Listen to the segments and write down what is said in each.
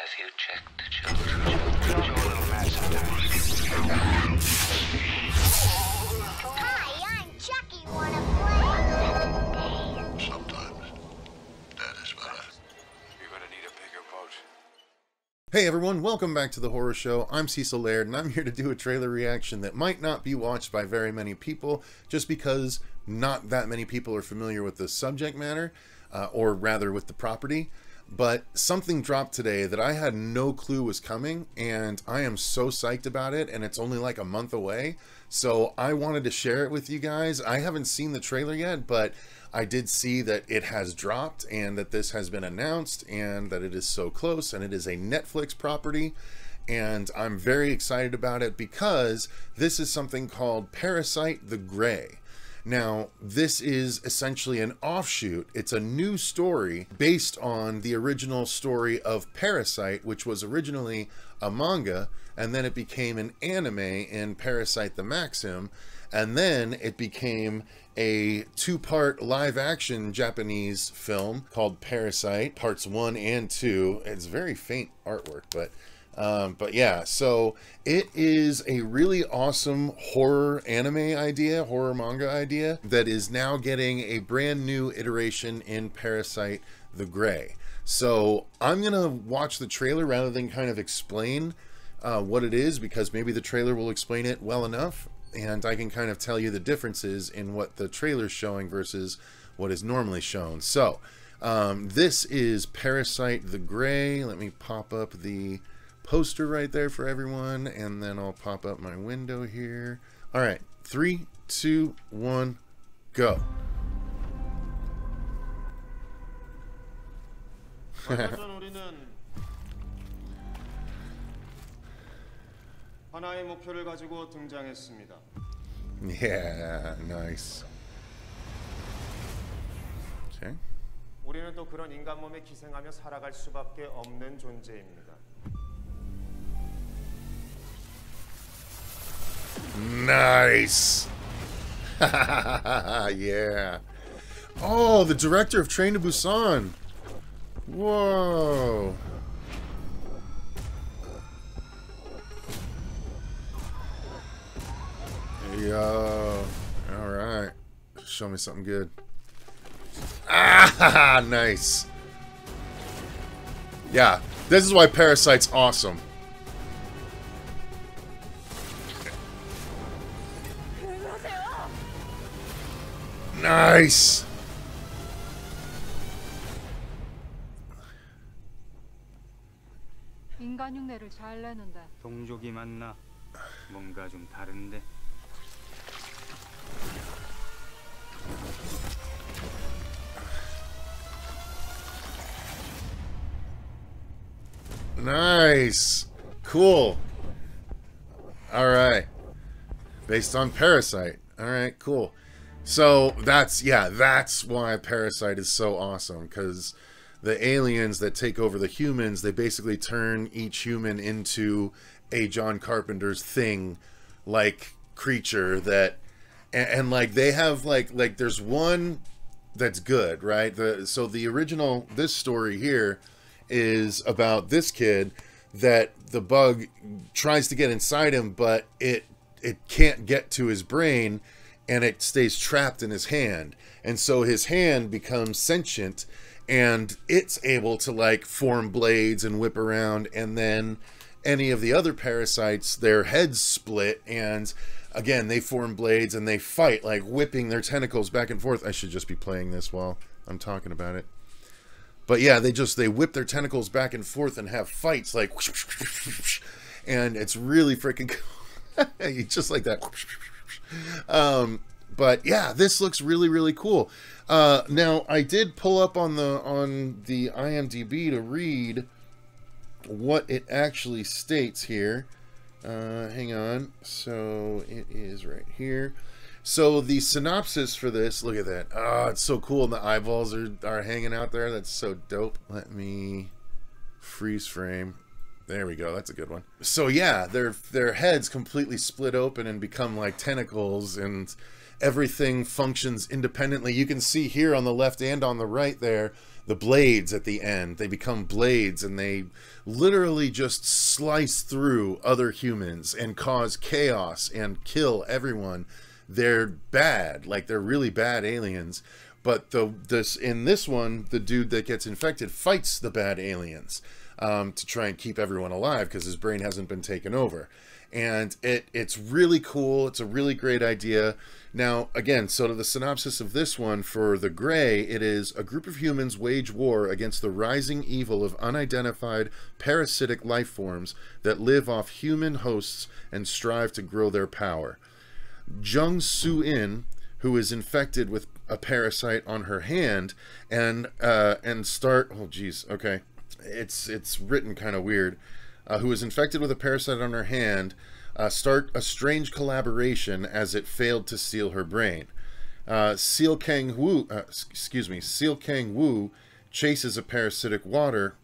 Have you checked the children? You're a little mad sometimes. Hi, I'm Chucky. Wanna play? Sometimes. That is better. You're gonna need a bigger boat. Hey everyone, welcome back to The Horror Show. I'm Cecil Laird, and I'm here to do a trailer reaction that might not be watched by very many people, just because not that many people are familiar with the subject matter, or rather with the property. But something dropped today that I had no clue was coming, and I am so psyched about it, and it's only like a month away, so I wanted to share it with you guys. I haven't seen the trailer yet, but I did see that it has dropped and that this has been announced and that it is so close, and it is a Netflix property, and I'm very excited about it because this is something called Parasyte: The Grey. Now, this is essentially an offshoot. It's a new story based on the original story of Parasyte, which was originally a manga, and then it became an anime in Parasyte: The Maxim, and then it became a two-part live-action Japanese film called Parasyte, parts 1 and 2. It's very faint artwork, but yeah, so it is a really awesome horror anime idea, horror manga idea, that is now getting a brand new iteration in Parasyte: The Grey. So I'm gonna watch the trailer rather than kind of explain what it is, because maybe the trailer will explain it well enough, and I can kind of tell you the differences in what the trailer's showing versus what is normally shown. So this is Parasyte: The Grey. Let me pop up the poster right there for everyone, and then I'll pop up my window here. All right, 3, 2, 1, go. Yeah, nice. Okay. Nice. Yeah. Oh, the director of Train to Busan. Whoa. Yo. All right. Show me something good. Ah, nice. Yeah. This is why Parasyte's awesome. Nice. 인간 흉내를 잘 내는데. 동족이 맞나? 뭔가 좀 다른데. Nice. Cool. All right. Based on Parasyte. All right, cool. So that's, yeah, that's why Parasyte is so awesome, because the aliens that take over the humans, they basically turn each human into a John Carpenter's thing, like, creature that, and like, they have, like there's one that's good, right? So the original, this story here is about this kid that the bug tries to get inside him, but it can't get to his brain, and it stays trapped in his hand, and so his hand becomes sentient, and it's able to like form blades and whip around. And then any of the other parasites, their heads split, and again they form blades and they fight, like whipping their tentacles back and forth. I should just be playing this while I'm talking about it, but yeah, they whip their tentacles back and forth and have fights, like, and it's really freaking cool. Just like that. But yeah, this looks really, really cool. Now I did pull up on the IMDb to read what it actually states here. Hang on. So it is right here. So the synopsis for this, look at that. Oh, it's so cool. And the eyeballs are hanging out there. That's so dope. Let me freeze frame. There we go. That's a good one. So yeah, their heads completely split open and become like tentacles, and everything functions independently. You can see here on the left and on the right there, the blades at the end, they become blades and they literally just slice through other humans and cause chaos and kill everyone. They're bad, like they're really bad aliens. But in this one, the dude that gets infected fights the bad aliens to try and keep everyone alive because his brain hasn't been taken over. And it's really cool. It's a really great idea. Now, again, so to the synopsis of this one for The Grey, it is a group of humans wage war against the rising evil of unidentified parasitic life forms that live off human hosts and strive to grow their power. Jeong Su-in, who is infected with a parasite on her hand, start a strange collaboration as it failed to seal her brain. Seol Kang-woo chases a parasitic water.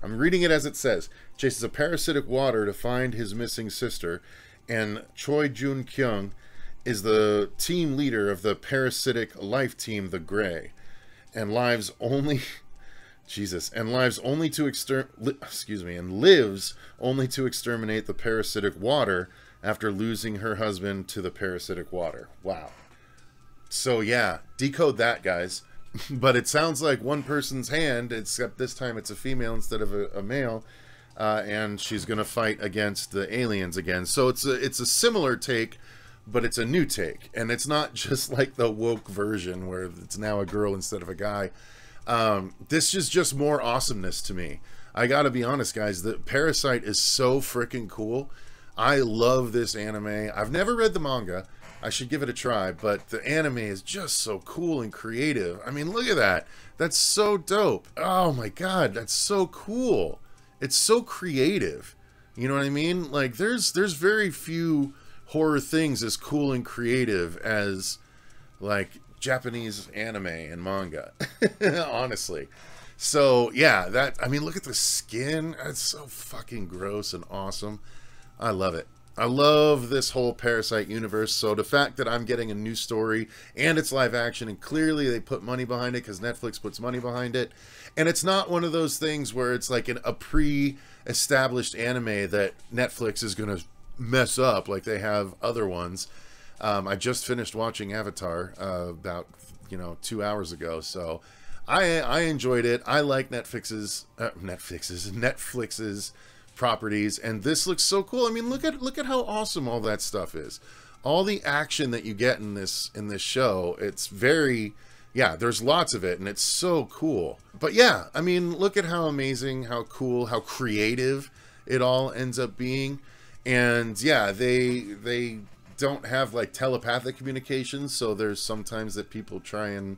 I'm reading it as it says. Chases a parasitic water to find his missing sister, and Choi Jun-kyung is the team leader of the parasitic life team, The Grey, and lives only to exterminate the parasitic water after losing her husband to the parasitic water. Wow. So yeah, decode that, guys. But it sounds like one person's hand, except this time it's a female instead of a male, and she's gonna fight against the aliens again. So it's a similar take, but it's a new take, and it's not just like the woke version where it's now a girl instead of a guy. This is just more awesomeness to me. I gotta be honest, guys, the Parasyte is so freaking cool. I love this anime. I've never read the manga. I should give it a try, but the anime is just so cool and creative. I mean, look at that. That's so dope. Oh my god, that's so cool. It's so creative. You know what I mean? Like, there's very few horror things as cool and creative as, like, Japanese anime and manga. Honestly. So yeah, I mean, look at the skin. It's so fucking gross and awesome. I love it. I love this whole Parasyte universe. So the fact that I'm getting a new story and it's live action, and clearly they put money behind it because Netflix puts money behind it, and it's not one of those things where it's like a pre-established anime that Netflix is going to mess up like they have other ones. I just finished watching Avatar about 2 hours ago, so I enjoyed it. I like Netflix's properties, and this looks so cool. I mean, look at how awesome all that stuff is. All the action that you get in this show, it's very, yeah, there's lots of it, and it's so cool. But yeah, I mean, look at how amazing, how cool, how creative it all ends up being. And yeah, they don't have like telepathic communications, so there's sometimes that people try and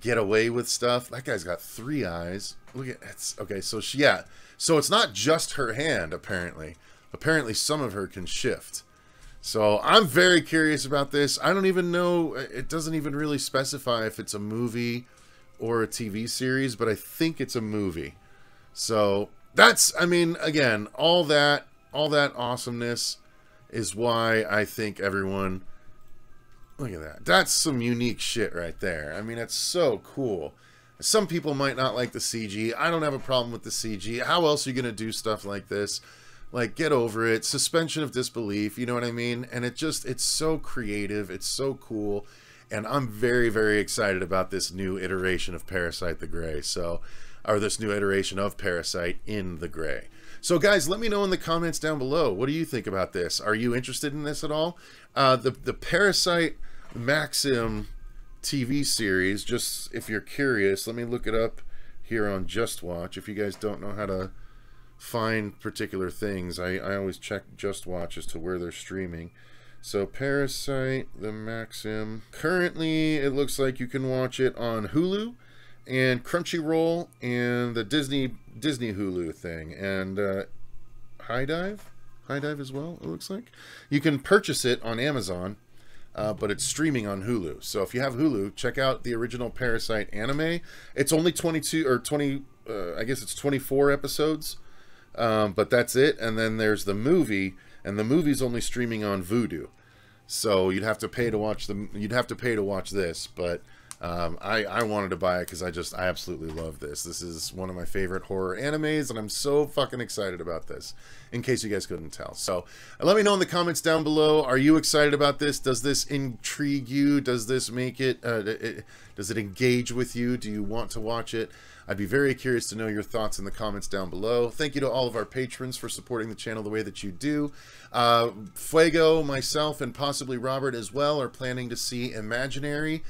get away with stuff. That guy's got three eyes. Look at it's okay. So she, yeah, so it's not just her hand. Apparently some of her can shift. So I'm very curious about this. I don't even know. It doesn't even really specify if it's a movie or a TV series, but I think it's a movie. So that's, I mean, again, all that awesomeness is why I think everyone, look at that. That's some unique shit right there. I mean, it's so cool. Some people might not like the CG. I don't have a problem with the CG. How else are you going to do stuff like this? Like, get over it. Suspension of disbelief, you know what I mean? And it's so creative. It's so cool. And I'm very, very excited about this new iteration of Parasyte: The Grey. So, or this new iteration of Parasyte in The Grey. So guys, let me know in the comments down below, what do you think about this? Are you interested in this at all? The Parasyte Maxim TV series, just if you're curious, let me look it up here on Just Watch. If you guys don't know how to find particular things, I always check Just Watch as to where they're streaming. So Parasyte the Maxim. Currently, it looks like you can watch it on Hulu and Crunchyroll and the Disney Hulu thing, and High Dive as well, it looks like. You can purchase it on Amazon, but it's streaming on Hulu. So if you have Hulu, check out the original Parasyte anime. It's only 22 or 20 I guess it's 24 episodes, but that's it. And then there's the movie, and the movie's only streaming on Vudu, so you'd have to pay to watch them. You'd have to pay to watch this, but I wanted to buy it because I absolutely love this. This is one of my favorite horror animes, and I'm so fucking excited about this, in case you guys couldn't tell. So let me know in the comments down below, are you excited about this? Does this intrigue you? Does this make it, does it engage with you? Do you want to watch it? I'd be very curious to know your thoughts in the comments down below. Thank you to all of our patrons for supporting the channel the way that you do. Fuego, myself, and possibly Robert as well are planning to see Imaginary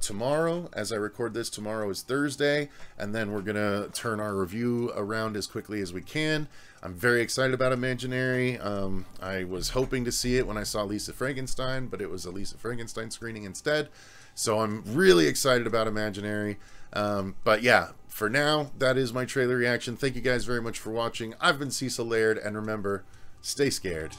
tomorrow. As I record this, tomorrow is Thursday, and then we're gonna turn our review around as quickly as we can. I'm very excited about Imaginary. I was hoping to see it when I saw Lisa Frankenstein, but it was a Lisa Frankenstein screening instead. So I'm really excited about Imaginary. But yeah, for now, that is my trailer reaction. Thank you guys very much for watching. I've been Cecil Laird, and remember, stay scared.